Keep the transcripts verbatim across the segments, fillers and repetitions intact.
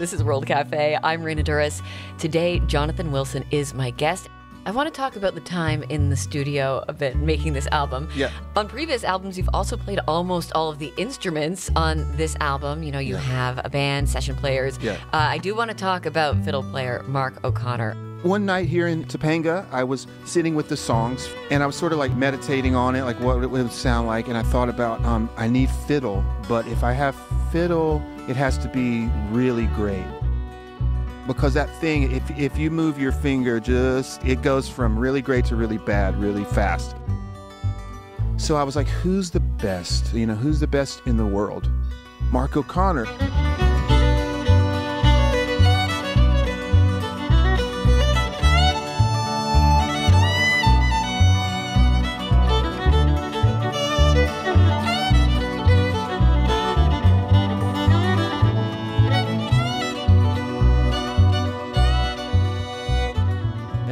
This is World Cafe. I'm Raina Durris. Today, Jonathan Wilson is my guest. I want to talk about the time in the studio of it, making this album. Yeah. On previous albums, you've also played almost all of the instruments on this album. You know, you yeah. have a band, session players. Yeah. Uh, I do want to talk about fiddle player Mark O'Connor. One night here in Topanga, I was sitting with the songs, and I was sort of like meditating on it, like what it would sound like, and I thought about, um, I need fiddle, but if I have fiddle, it has to be really great. Because that thing, if, if you move your finger, just it goes from really great to really bad really fast. So I was like, who's the best? You know, who's the best in the world? Mark O'Connor.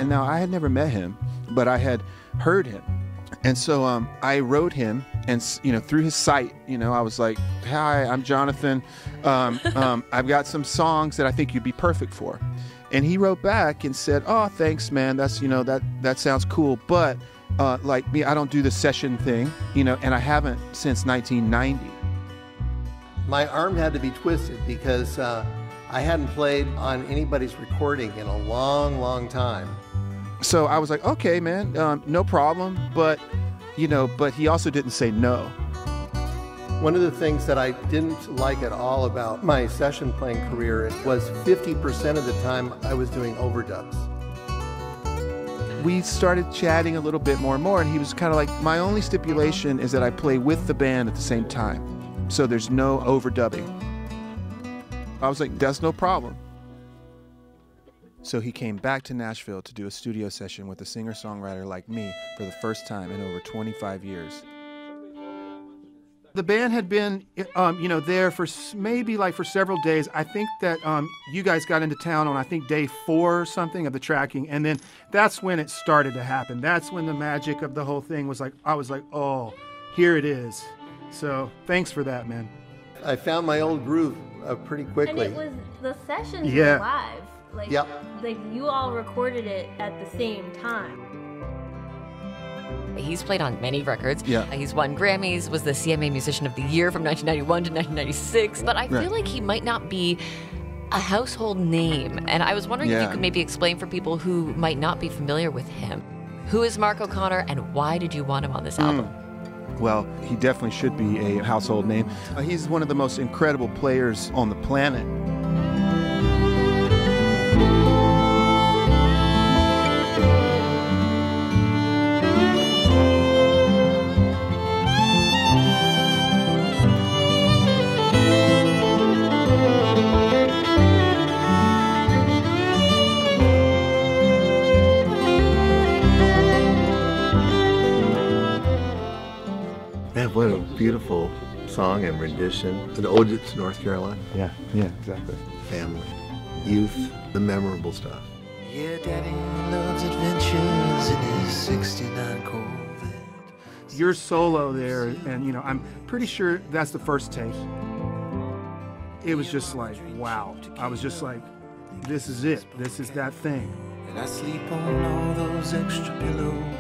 Now, I had never met him, but I had heard him. And so um, I wrote him, and, you know, through his site, you know, I was like, hi, I'm Jonathan. Um, um, I've got some songs that I think you'd be perfect for. And he wrote back and said, oh, thanks, man. That's, you know, that, that sounds cool. But uh, like me, I don't do the session thing, you know, and I haven't since nineteen ninety. My arm had to be twisted because uh, I hadn't played on anybody's recording in a long, long time. So I was like, okay, man, um, no problem. But, you know, but he also didn't say no. One of the things that I didn't like at all about my session playing career was fifty percent of the time I was doing overdubs. We started chatting a little bit more and more, and he was kind of like, my only stipulation is that I play with the band at the same time. So there's no overdubbing. I was like, that's no problem. So he came back to Nashville to do a studio session with a singer-songwriter like me for the first time in over twenty-five years. The band had been, um, you know, there for maybe like for several days. I think that um, you guys got into town on, I think, day four or something of the tracking, and then that's when it started to happen. That's when the magic of the whole thing was like, I was like, oh, here it is. So thanks for that, man. I found my old groove uh, pretty quickly. And it was, the sessions yeah. were live. Like, yep. like, you all recorded it at the same time. He's played on many records. Yeah. He's won Grammys, was the C M A Musician of the Year from nineteen ninety-one to nineteen ninety-six. But I right. feel like he might not be a household name. And I was wondering yeah. if you could maybe explain for people who might not be familiar with him. Who is Mark O'Connor, and why did you want him on this mm. album? Well, he definitely should be a household name. Uh, he's one of the most incredible players on the planet. What a beautiful song and rendition. An ode to North Carolina. Yeah, yeah, exactly. Family, youth, the memorable stuff. Yeah, Daddy loves adventures in his sixty-nine Corvette. Your solo there, and you know, I'm pretty sure that's the first take. It was just like, wow. I was just like, this is it. This is that thing. And I sleep on all those extra pillows.